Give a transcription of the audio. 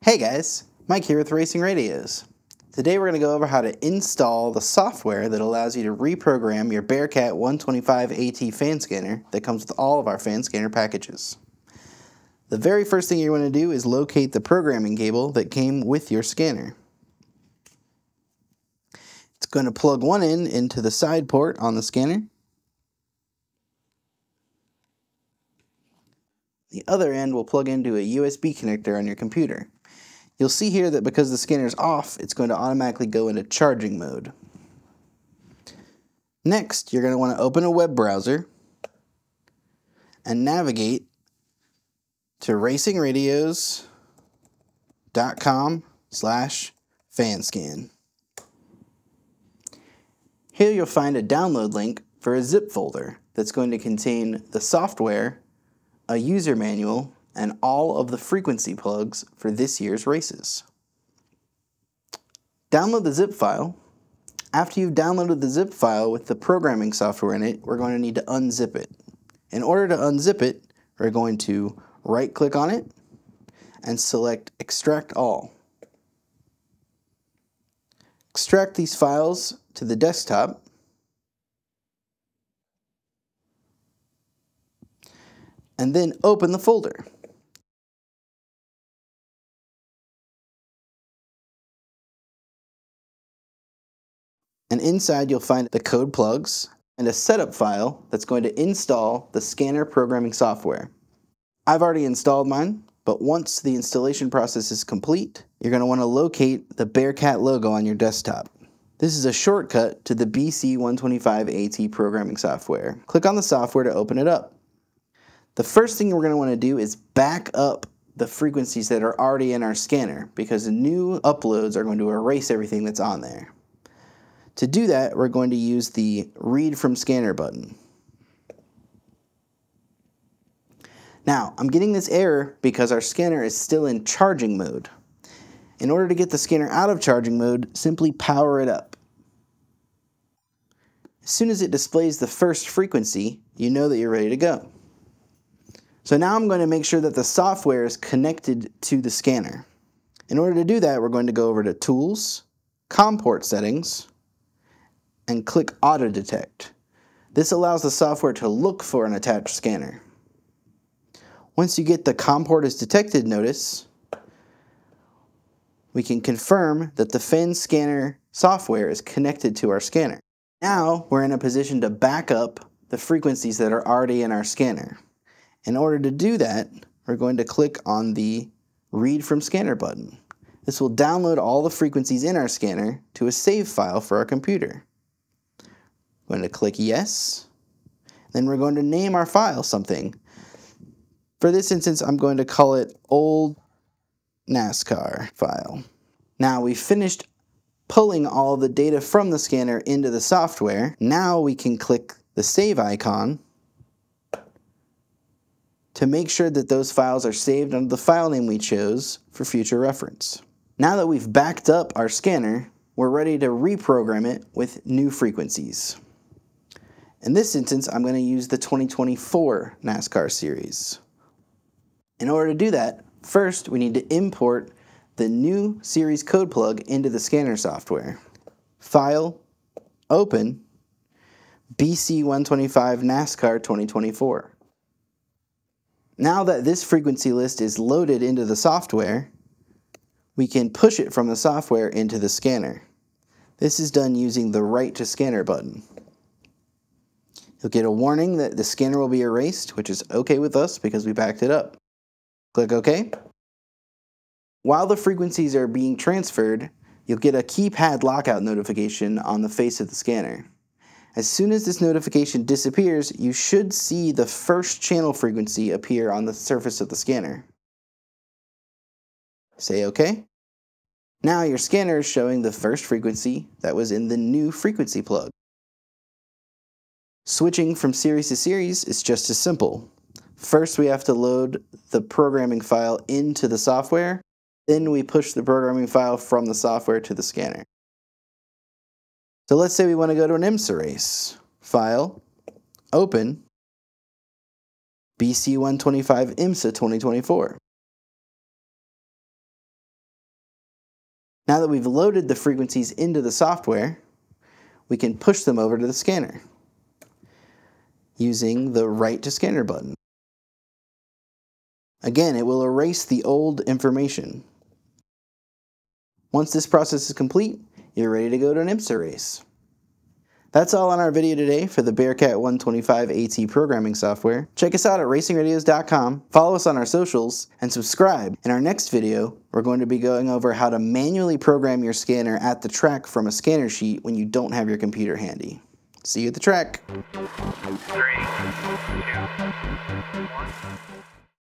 Hey guys, Mike here with Racing Radios. Today we're going to go over how to install the software that allows you to reprogram your Bearcat 125AT fan scanner that comes with all of our fan scanner packages. The very first thing you want to do is locate the programming cable that came with your scanner. It's going to plug one end into the side port on the scanner. The other end will plug into a USB connector on your computer. You'll see here that because the scanner's off, it's going to automatically go into charging mode. Next, you're going to want to open a web browser and navigate to racingradios.com/fanscan. Here you'll find a download link for a zip folder that's going to contain the software, a user manual, and all of the frequency plugs for this year's races. Download the zip file. After you've downloaded the zip file with the programming software in it, we're going to need to unzip it. In order to unzip it, we're going to right-click on it and select Extract All. Extract these files to the desktop. And then open the folder. And inside you'll find the code plugs and a setup file that's going to install the scanner programming software. I've already installed mine, but once the installation process is complete, you're going to want to locate the Bearcat logo on your desktop. This is a shortcut to the BC125AT programming software. Click on the software to open it up. The first thing we're going to want to do is back up the frequencies that are already in our scanner, because the new uploads are going to erase everything that's on there. To do that, we're going to use the Read from Scanner button. Now, I'm getting this error because our scanner is still in charging mode. In order to get the scanner out of charging mode, simply power it up. As soon as it displays the first frequency, you know that you're ready to go. So now I'm going to make sure that the software is connected to the scanner. In order to do that, we're going to go over to Tools, COM Port Settings, and click Auto Detect. This allows the software to look for an attached scanner. Once you get the COM port is detected notice, we can confirm that the fan scanner software is connected to our scanner. Now we're in a position to back up the frequencies that are already in our scanner. In order to do that, we're going to click on the Read from Scanner button. This will download all the frequencies in our scanner to a save file for our computer. I'm going to click Yes. Then we're going to name our file something. For this instance, I'm going to call it Old NASCAR file. Now we've finished pulling all the data from the scanner into the software. Now we can click the save icon to make sure that those files are saved under the file name we chose for future reference. Now that we've backed up our scanner, we're ready to reprogram it with new frequencies. In this instance, I'm going to use the 2024 NASCAR series. In order to do that, first we need to import the new series code plug into the scanner software. File, Open, BC125 NASCAR 2024. Now that this frequency list is loaded into the software, we can push it from the software into the scanner. This is done using the Write to Scanner button. You'll get a warning that the scanner will be erased, which is okay with us because we backed it up. Click OK. While the frequencies are being transferred, you'll get a keypad lockout notification on the face of the scanner. As soon as this notification disappears, you should see the first channel frequency appear on the surface of the scanner. Say OK. Now your scanner is showing the first frequency that was in the new frequency plug. Switching from series to series is just as simple. First we have to load the programming file into the software, then we push the programming file from the software to the scanner. So let's say we want to go to an IMSA race. File, Open, BC125 IMSA 2024. Now that we've loaded the frequencies into the software, we can push them over to the scanner using the Write to Scanner button. Again, it will erase the old information. Once this process is complete, you're ready to go to an IMSA race. That's all on our video today for the Bearcat 125AT programming software. Check us out at racingradios.com, follow us on our socials, and subscribe. In our next video, we're going to be going over how to manually program your scanner at the track from a scanner sheet when you don't have your computer handy. See you at the track. 3, 2, 1.